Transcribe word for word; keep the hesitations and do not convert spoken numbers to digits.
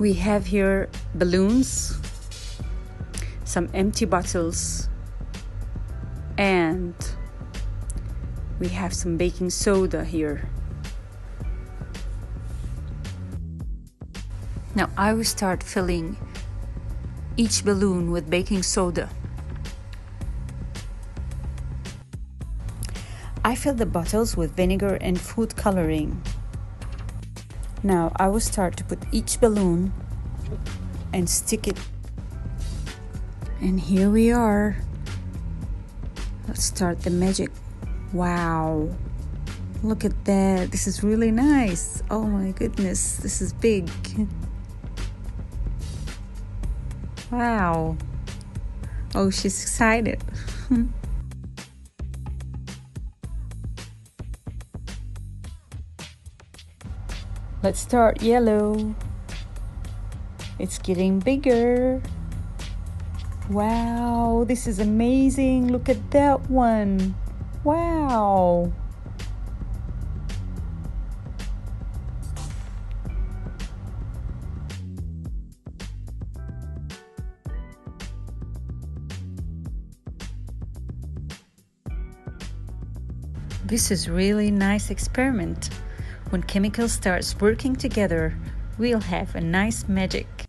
We have here balloons, some empty bottles, and we have some baking soda here. Now I will start filling each balloon with baking soda. I fill the bottles with vinegar and food coloring. Now I will start to put each balloon and stick it. And here we are. Let's start the magic. Wow, look at that. This is really nice. Oh my goodness, this is big. Wow. Oh, she's excited. Let's start yellow. It's getting bigger. Wow, this is amazing. Look at that one. Wow. This is really nice experiment. When chemicals starts working together, we'll have a nice magic.